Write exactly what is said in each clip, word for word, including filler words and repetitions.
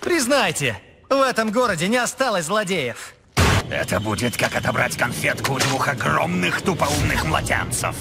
Признайте, в этом городе не осталось злодеев. Это будет как отобрать конфетку у двух огромных тупоумных младенцев.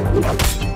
Let's go.